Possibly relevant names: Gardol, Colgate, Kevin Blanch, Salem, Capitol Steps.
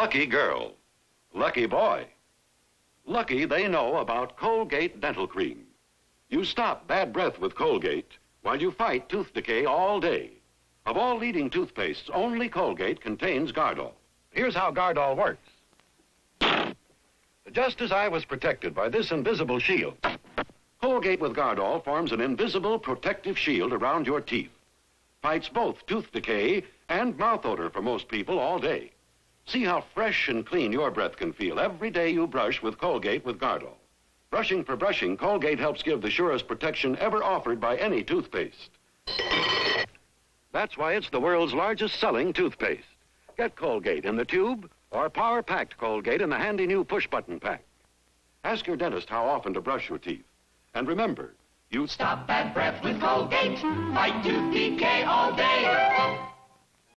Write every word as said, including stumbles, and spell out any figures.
lucky girl, lucky boy. Lucky they know about Colgate dental cream. You stop bad breath with Colgate while you fight tooth decay all day. Of all leading toothpastes, only Colgate contains Gardol. Here's how Gardol works. Just as I was protected by this invisible shield, Colgate with Gardol forms an invisible protective shield around your teeth. Fights both tooth decay and mouth odor for most people all day. See how fresh and clean your breath can feel every day you brush with Colgate with Gardol. Brushing for brushing, Colgate helps give the surest protection ever offered by any toothpaste. That's why it's the world's largest selling toothpaste. Get Colgate in the tube or power-packed Colgate in the handy new push-button pack. Ask your dentist how often to brush your teeth. And remember, you stop bad breath with Colgate. Fight tooth decay all day.